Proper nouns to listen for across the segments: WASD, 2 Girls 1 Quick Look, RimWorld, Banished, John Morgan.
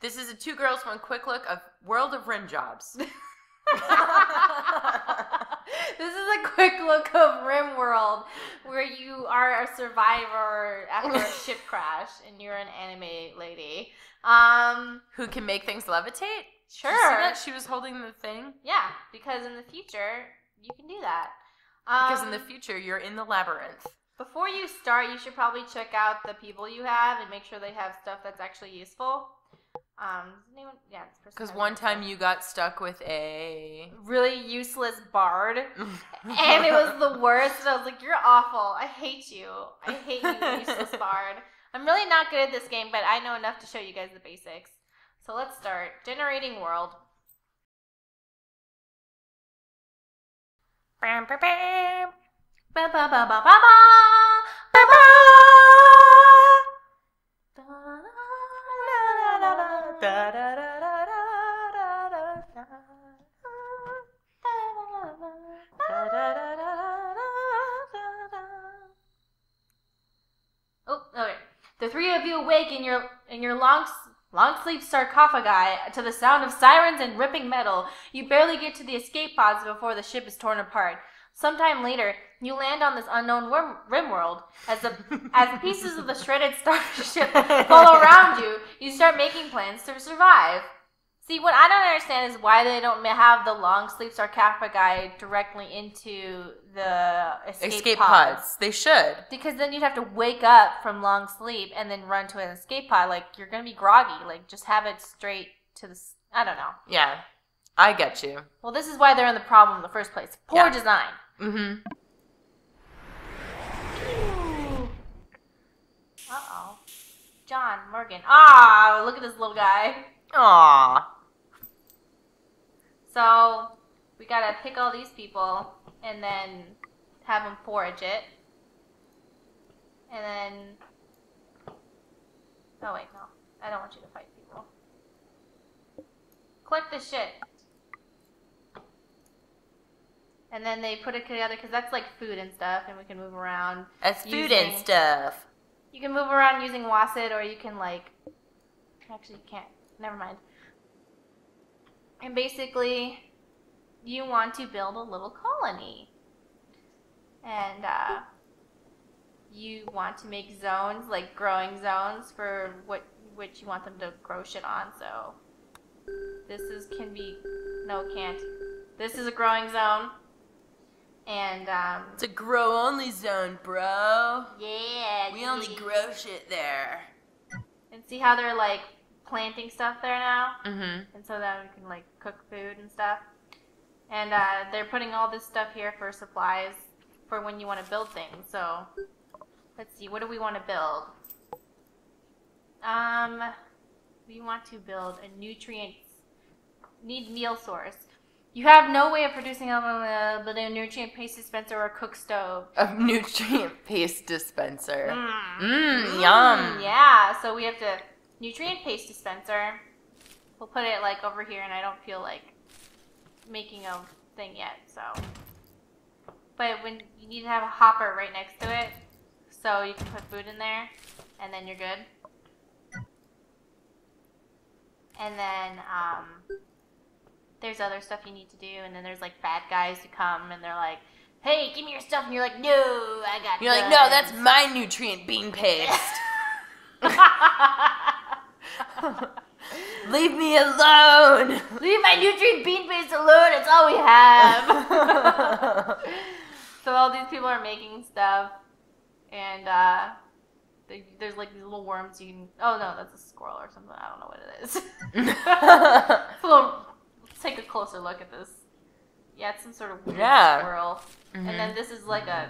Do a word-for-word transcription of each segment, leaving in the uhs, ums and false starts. This is a two girls, one quick look of World of Rim Jobs. This is a quick look of RimWorld, where you are a survivor after a ship crash, and you're an anime lady um, who can make things levitate. Sure. Did you see that? She was holding the thing. Yeah, because in the future you can do that. Um, because in the future you're in the labyrinth. Before you start, you should probably check out the people you have and make sure they have stuff that's actually useful. Um, yeah, because one time you got stuck with a really useless bard, and it was the worst. And I was like, "You're awful. I hate you. I hate you, useless bard." I'm really not good at this game, but I know enough to show you guys the basics. So let's start generating world. Bam, bam, bam, ba, ba, ba, ba, ba, ba, ba. Da, da, da, da, da, da, da. Oh, okay. The three of you awake in your in your long long sleep sarcophagi to the sound of sirens and ripping metal. You barely get to the escape pods before the ship is torn apart. Sometime later, you land on this unknown worm, rim world. As the as pieces of the shredded starship fall around you, you start making plans to survive. See, what I don't understand is why they don't have the long sleep sarcophagi directly into the escape, escape pods. pods. They should. Because then you'd have to wake up from long sleep and then run to an escape pod. Like, you're going to be groggy. Like, just have it straight to the... I don't know. Yeah. I get you. Well, this is why they're in the problem in the first place. Poor yeah. design. Mm-hmm. Uh-oh. John Morgan. Ah, look at this little guy. Ah. So, we gotta pick all these people and then have them forage it. And then... Oh, wait, no. I don't want you to fight people. Collect the shit. And then they put it together because that's like food and stuff, and we can move around. That's food and stuff. You can move around using W A S D, or you can like... Actually, you can't. Never mind. And basically, you want to build a little colony. And uh, you want to make zones, like growing zones, for what which you want them to grow shit on. So this is can be... No, it can't. This is a growing zone. And, um... It's a grow-only zone, bro. Yeah, We geez. only grow shit there. And see how they're, like, planting stuff there now? Mm-hmm. And so that we can, like, cook food and stuff. And, uh, they're putting all this stuff here for supplies for when you want to build things. So, let's see. What do we want to build? Um, we want to build a nutrients... Need meal source. You have no way of producing a, a nutrient paste dispenser or a cook stove. A nutrient paste dispenser. Mmm, mm, yum. Yeah, so we have the nutrient paste dispenser. We'll put it like over here, and I don't feel like making a thing yet, so. But when you need to have a hopper right next to it, so you can put food in there, and then you're good. And then, um... there's other stuff you need to do, and then there's, like, bad guys who come, and they're like, hey, give me your stuff, and you're like, no, I got You're guns. like, no, that's my nutrient bean paste. Leave me alone. Leave my nutrient bean paste alone, it's all we have. So all these people are making stuff, and, uh... there's like these little worms you can... Oh, no, that's a squirrel or something. I don't know what it is. It's a little... Take a closer look at this. Yeah, it's some sort of weird yeah. squirrel. Mm-hmm. And then this is like a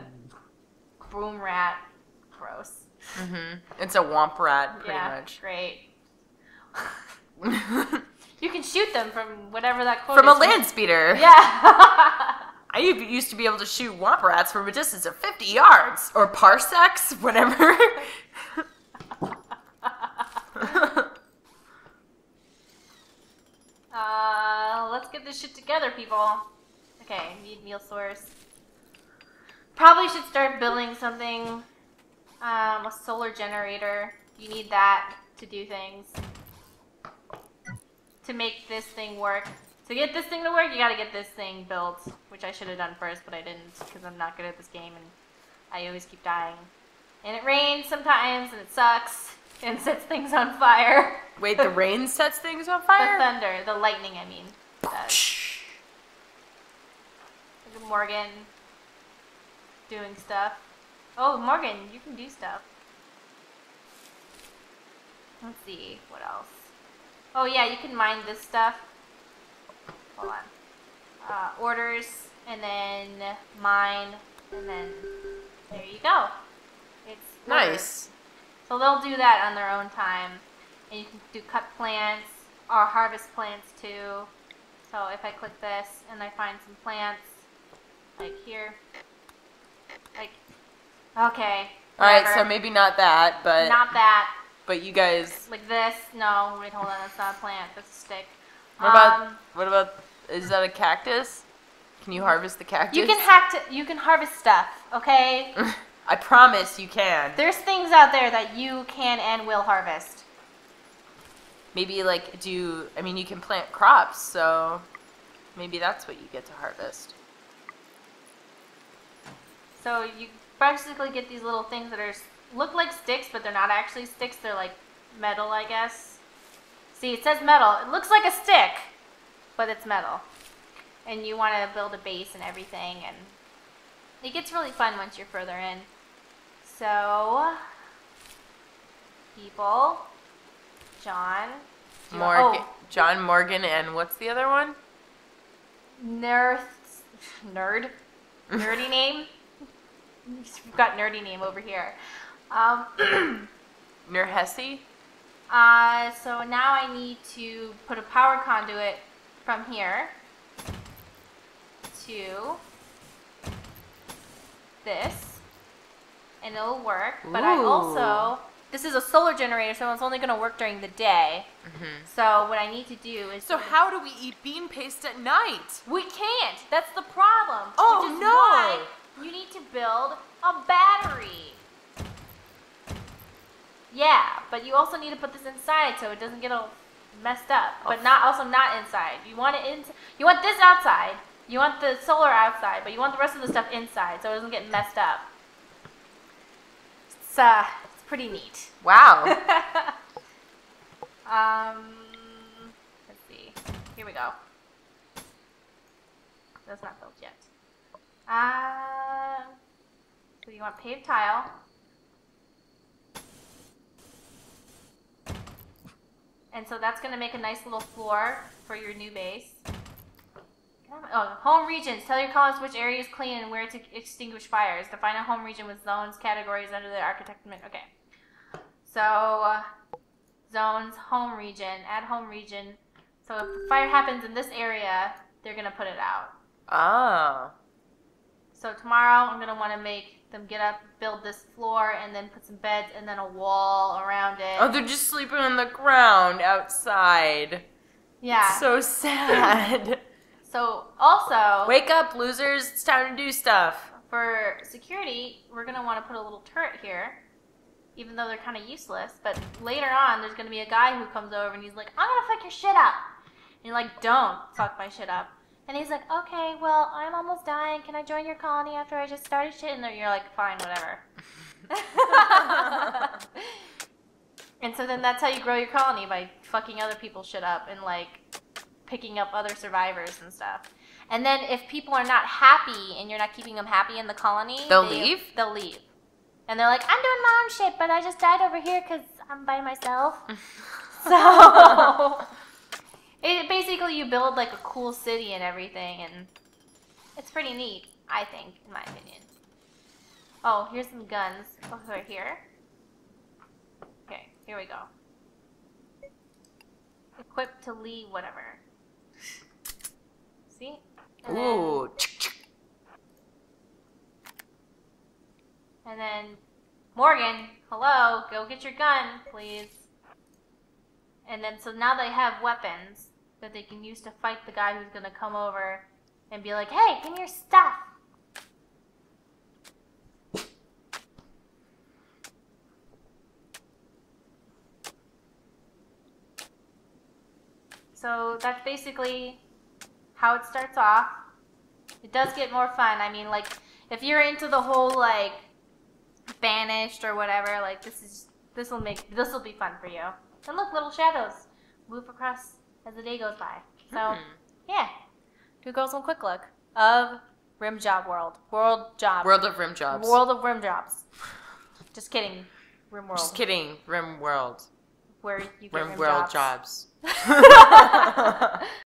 broom rat. Gross. Mm-hmm. It's a womp rat, pretty yeah, much. Great. You can shoot them from whatever that quote from is. From a land speeder. Yeah. I used to be able to shoot womp rats from a distance of fifty yards. Or parsecs, whatever. Uh, let's get this shit together, people. Okay, need meal source. Probably should start building something. Um, a solar generator. You need that to do things. to make this thing work. To get this thing to work, you gotta get this thing built, which I should have done first, but I didn't, because I'm not good at this game, and I always keep dying. And it rains sometimes, and it sucks, and sets things on fire. Wait, the rain sets things on fire? The thunder, the lightning, I mean. Look at Morgan doing stuff. Oh, Morgan, you can do stuff. Let's see, what else? Oh yeah, you can mine this stuff. Hold on. Uh, orders, and then mine, and then there you go. It's nice. So they'll do that on their own time. And you can do cut plants, or harvest plants too. So if I click this, and I find some plants, like here, like, okay. Alright, so maybe not that, but... Not that. But you guys... Like this? No, wait, hold on, that's not a plant, that's a stick. What about, um, what about, is that a cactus? Can you harvest the cactus? You can, hack to, you can harvest stuff, okay? I promise you can. There's things out there that you can and will harvest. Maybe, like, do, I mean, you can plant crops, so maybe that's what you get to harvest. So you basically get these little things that are, look like sticks, but they're not actually sticks, they're like metal, I guess. See, it says metal. It looks like a stick, but it's metal. And you want to build a base and everything, and it gets really fun once you're further in. So, people, John, Morgan, oh. John Morgan, and what's the other one? Nerd, nerd, nerdy name. We've got nerdy name over here. Um, Nerhesi. Uh, so now I need to put a power conduit from here to this, and it'll work. But Ooh. I also, this is a solar generator, so it's only going to work during the day. Mm-hmm. So what I need to do is... So how do we eat bean paste at night? We can't. That's the problem. Oh, which is no. Why you need to build a battery. Yeah, but you also need to put this inside so it doesn't get all messed up. But not also not inside. You want it in. You want this outside. You want the solar outside, but you want the rest of the stuff inside so it doesn't get messed up. It's uh, it's pretty neat. Wow. um, let's see. Here we go. That's not built yet. Uh, so you want paved tile. And so that's going to make a nice little floor for your new base. Oh, home regions. Tell your colonists which area is clean and where to extinguish fires. Define a home region with zones, categories under the architect. Okay. So, uh, zones, home region, add home region. So if a fire happens in this area, they're going to put it out. Oh. So tomorrow I'm going to want to make them get up, build this floor, and then put some beds and then a wall around it. Oh, they're just sleeping on the ground outside. Yeah. It's so sad. So, also... Wake up, losers. It's time to do stuff. For security, we're going to want to put a little turret here, even though they're kind of useless. But later on, there's going to be a guy who comes over, and he's like, I'm going to fuck your shit up. And you're like, don't fuck my shit up. And he's like, okay, well, I'm almost dying. Can I join your colony after I just started shit? And you're like, fine, whatever. And so then that's how you grow your colony, by fucking other people's shit up and, like, picking up other survivors and stuff. And then if people are not happy and you're not keeping them happy in the colony... They'll they, leave? They'll leave. And they're like, I'm doing my own shit, but I just died over here because I'm by myself. So... It, basically, you build, like, a cool city and everything, and it's pretty neat, I think, in my opinion. Oh, here's some guns over here. Okay, here we go. Equipped to lead whatever. See? And Ooh. Then, and then, Morgan, hello, go get your gun, please. And then, so now they have weapons that they can use to fight the guy who's going to come over and be like, hey, give me your stuff. So that's basically how it starts off. It does get more fun. I mean, like, if you're into the whole, like, Banished or whatever, like, this is, this will make, this will be fun for you. And look, little shadows move across as the day goes by. So, mm-hmm. yeah. Two girls, one quick look of Rim Job World. World Job. World of Rim Jobs. World of Rim Jobs. Just kidding. Rim World. Just kidding. Rim World. Where you get Rim, Rim World jobs. jobs.